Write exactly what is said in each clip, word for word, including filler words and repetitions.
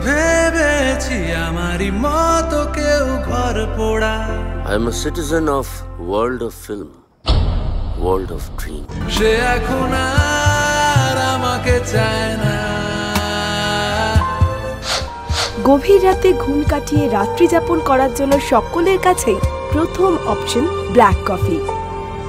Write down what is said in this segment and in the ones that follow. I am a citizen of world of film, world of dream. গভীর রাতে ঘুম কাটিয়ে রাত্রি যাপন করার জন্য সকলের কাছে প্রথম অপশন ব্ল্যাক কফি।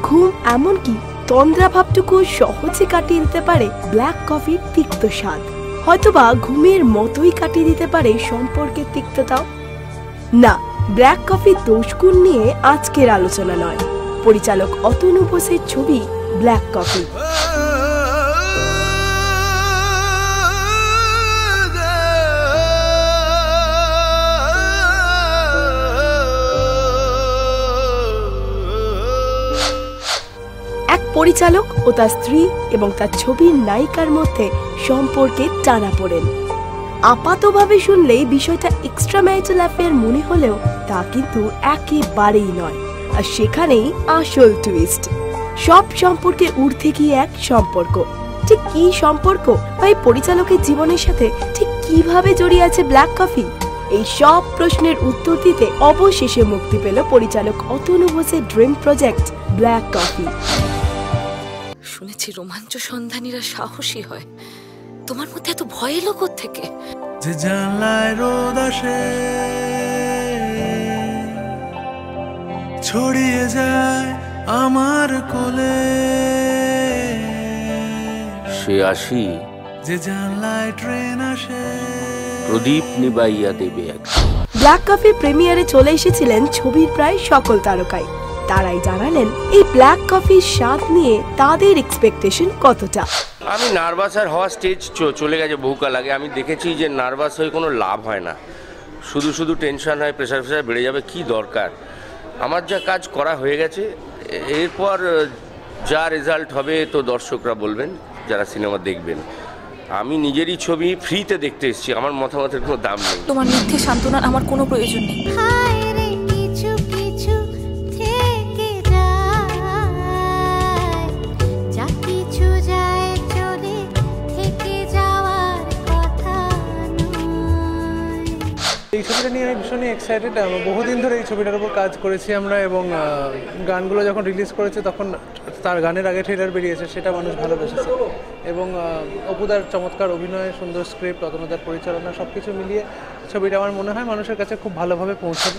ঘুম এমনকি তন্দ্রা ভাবটুকু সহজে কাটিয়ে দিতে পারে ব্ল্যাক কফির তিক্ত স্বাদ। হয়তোবা ঘুমের মতোই কাটিয়ে দিতে পারে সম্পর্কের তিক্ততাও। না, ব্ল্যাক কফির দোষগুণ নিয়ে আজকের আলোচনা নয়। পরিচালক অতনু ঘোষের ছবি ব্ল্যাক কফি। পরিচালক ও তার স্ত্রী এবং তার ছবির নায়িকার মধ্যে সম্পর্কে টানা পড়েন। আপাতভাবে শুনলেই বিষয়টা এক্সট্রা ম্যারিটাল অ্যাফেয়ার মনে হলেও তা কিন্তু একেবারেই নয়, আর সেখানেই আসল টুইস্ট। সব সম্পর্কে ঊর্ধ্বে গিয়ে এক সম্পর্ক। ঠিক কি সম্পর্ক বা এই পরিচালকের জীবনের সাথে ঠিক কিভাবে জড়িয়ে আছে ব্ল্যাক কফি, এই সব প্রশ্নের উত্তর দিতে অবশেষে মুক্তি পেল পরিচালক অতনু ঘোষের ড্রিম প্রজেক্ট ব্ল্যাক কফি। শুনেছি রোমাঞ্চ সন্ধানীরা সাহসী হয়, তোমার মধ্যে এত ভয় এলো কোত্থেকে? যে জানলায় রোদ আসে ছড়িয়ে যায় আমার কোলে, সে আসি যে জানলায় ট্রেন আসে প্রদীপ নিবাইয়া দেবে। ব্ল্যাক কফি প্রিমিয়ারে চলে এসেছিলেন ছবির প্রায় সকল তারকাই। তারাই জানালেন এই ব্ল্যাক কফির স্বাদ নিয়ে তাদের এক্সপেকটেশন কতটা। আমি নার্ভাস আর হওয়া স্টেজ চলে গেছে বহুকাল আগে। আমি দেখেছি যে নার্ভাস হয়ে কোনো লাভ হয় না, শুধু শুধু টেনশন হয়, প্রেশার ফ্রেশার বেড়ে যাবে, কি দরকার। আমার যা কাজ করা হয়ে গেছে, এরপর যা রেজাল্ট হবে তো দর্শকরা বলবেন, যারা সিনেমা দেখবেন। আমি নিজেরই ছবি ফ্রিতে দেখতে এসেছি, আমার মতামতের কোনো দাম নেই। তোমার মিথ্যে সান্ত্বনার আমার কোনো প্রয়োজন নেই। এই ছবিটা নিয়ে আমি ভীষণ এক্সাইটেড। বহুদিন ধরে এই ছবিটার উপর কাজ করেছি আমরা, এবং গানগুলো যখন রিলিজ করেছে তখন তার গানের আগে ট্রেলার বেরিয়েছে, সেটা মানুষ ভালোবেসেছে। এবং অপুদার চমৎকার অভিনয়, সুন্দর স্ক্রিপ্ট, অতনুদার পরিচালনা, সব কিছু মিলিয়ে ছবিটা আমার মনে হয় মানুষের কাছে খুব ভালোভাবে পৌঁছাবে।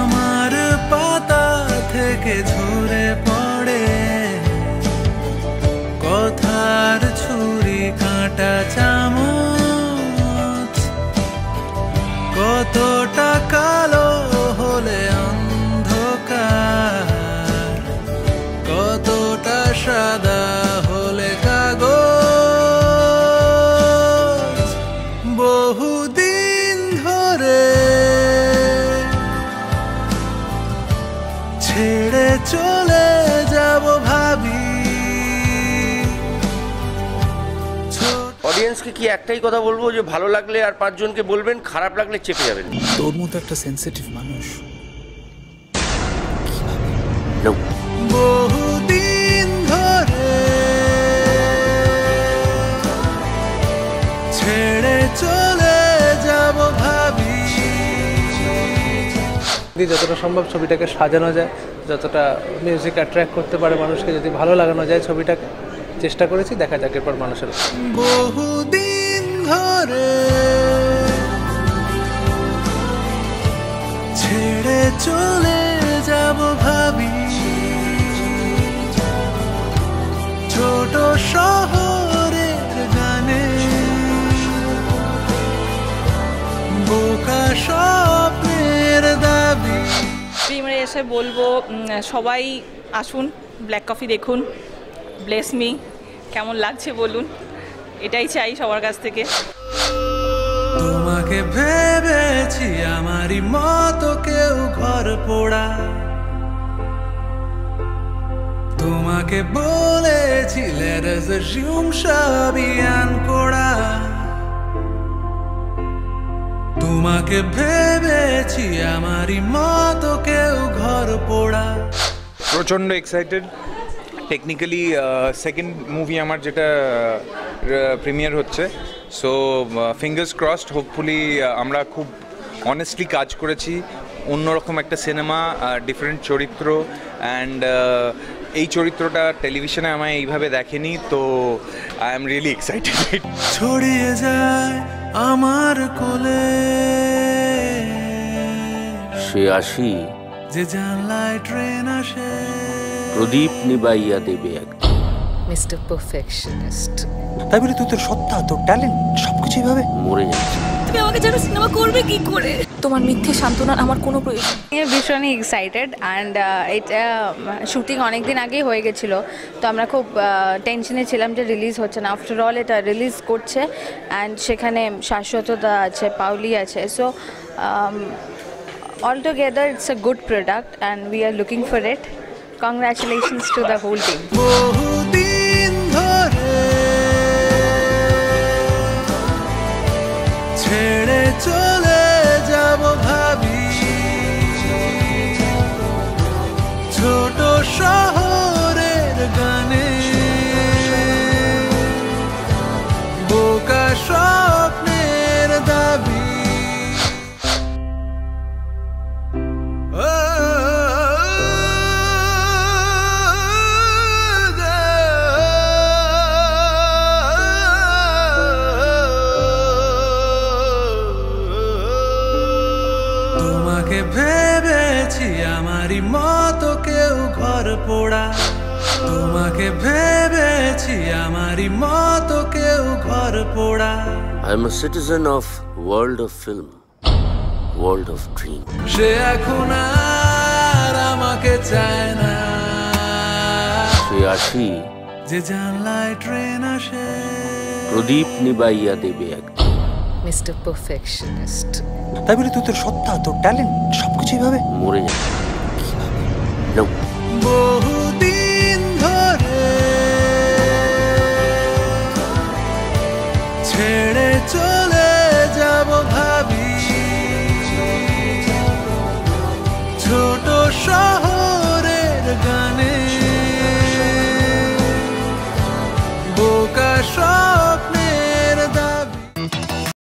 আমার পাতা থেকে ঝরে পড়ে কথার ছুরি কাঁটা চামচ, কতটা কালো হলে অন্ধকার, কতটা সাদা হলে কাগজ। বহুদিন ধরে ছেড়ে চলে যাব ভাবি। অডিয়েন্সকে কি একটাই কথা বলবো, যে ভালো লাগলে আর পাঁচজনকে বলবেন, খারাপ লাগলে চেপে যাবেন। তোর মতো একটা সেনসিটিভ মানুষ বহুদিন ধরে ছেড়ে চলে যাব ভাবি। যতটা সম্ভব ছবিটাকে সাজানো যায়, যতটা মিউজিক অ্যাট্রাক্ট করতে পারে মানুষকে, যদি ভালো লাগানো যায় ছবিটাকে, চেষ্টা করেছি। দেখা যাক এরপর মানুষের। বহুদিন ধরে ছেড়ে চলে যাব ভাবি, ছোট শহরের গানে বোকা স্বপ্নের দাবি। প্রিমিয়ারে এসে বলবো সবাই আসুন, ব্ল্যাক কফি দেখুন, ব্লেস মি। কেমন লাগছে বলুন, এটাই চাই সবার কাছ থেকে। তোমাকে ভেবেছি আমারই মতো কেউ ঘর পোড়া, তোমাকে বলেছি কোড়া, তোমাকে ভেবেছি আমারই মতো কেউ ঘর পোড়া। প্রচন্ড এক্সাইটেড। টেকনিক্যালি সেকেন্ড মুভি আমার, যেটা প্রিমিয়ার হচ্ছে, So fingers crossed, hopefully amra khub honestly kaj korechi onnorom ekta cinema, different choritro, and ei choritrotar television e amai eibhabe dekheni, to I am really excited. Chhodiye jay amar kole she ashi je janlay train ashe Pradeep nibaiya debe ek Mister Perfectionist. তাই বলে তুই তোর সত্তা, তোর talent সবকিছু এইভাবে মরে যাচ্ছে। তুমি আমাকে যেন সিনেমা করবে কি করে? তোমার মিথ্যে সান্তনার আমার কোনো প্রয়োজন। আমি ভীষণই এক্সাইটেড, অ্যান্ড এটা শুটিং অনেক দিন আগেই হয়ে গেছিল, তো আমরা খুব টেনশনে ছিলাম যে রিলিজ হচ্ছে না। আফটার অল এটা রিলিজ করছে, অ্যান্ড সেখানে শাশ্বতদা আছে, পাওলি আছে, so altogether it's a good product and we are looking for it. Congratulations to the whole team. ছেড়ে চলে যাব ভাবি ছোট শহরের গানে বোকা স্বপ্নের দাবি আমারি মতো কেউ ঘর পোড়া তোমাকে ভেবেছি আমারি মতো কেউ ঘর পোড়া I am a citizen of world of film, world of dream. সে এখন আর আমাকে চায় না সে আসি যে জানলায় ট্রেন আসে প্রদীপ নিবাইয়া দেবে একদম Mister Perfectionist. তাই বলে তুই তোর সত্তা, তোর ট্যালেন্ট সবকিছু এইভাবে মরে যাচ্ছে। No.